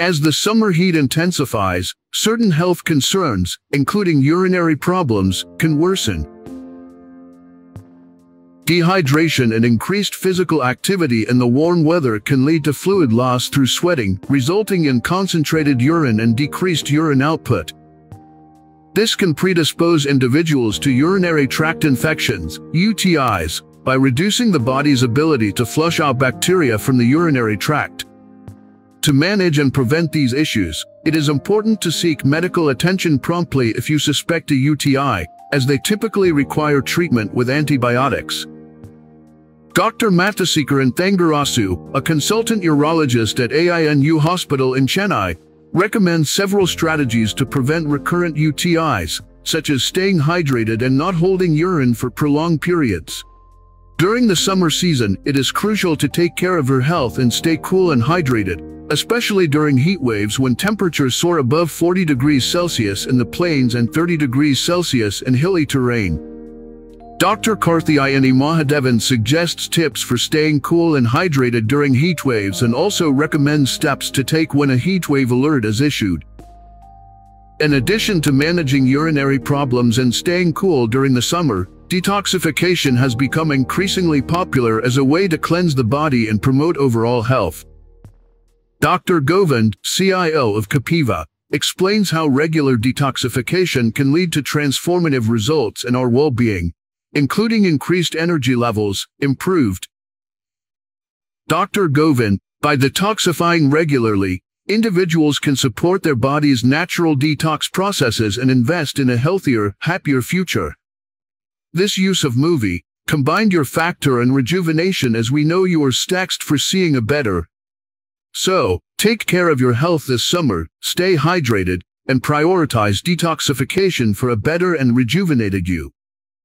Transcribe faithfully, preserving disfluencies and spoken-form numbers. As the summer heat intensifies, certain health concerns, including urinary problems, can worsen. Dehydration and increased physical activity in the warm weather can lead to fluid loss through sweating, resulting in concentrated urine and decreased urine output. This can predispose individuals to urinary tract infections, U T Is, by reducing the body's ability to flush out bacteria from the urinary tract. To manage and prevent these issues, it is important to seek medical attention promptly if you suspect a U T I, as they typically require treatment with antibiotics. Doctor Mathisekaran Thangarasu, a consultant urologist at A I N U Hospital in Chennai, recommends several strategies to prevent recurrent U T Is, such as staying hydrated and not holding urine for prolonged periods. During the summer season, it is crucial to take care of your health and stay cool and hydrated, especially during heat waves when temperatures soar above forty degrees Celsius in the plains and thirty degrees Celsius in hilly terrain. Doctor Karthiyayini Mahadevan suggests tips for staying cool and hydrated during heat waves and also recommends steps to take when a heat wave alert is issued. In addition to managing urinary problems and staying cool during the summer, detoxification has become increasingly popular as a way to cleanse the body and promote overall health. Doctor Govind, C I O of Kapiva, explains how regular detoxification can lead to transformative results in our well-being, including increased energy levels, improved. Doctor Govind, by detoxifying regularly, individuals can support their body's natural detox processes and invest in a healthier, happier future. This use of movie, combined your factor and rejuvenation as we know you are stacked for seeing a better. So, take care of your health this summer, stay hydrated, and prioritize detoxification for a better and rejuvenated you.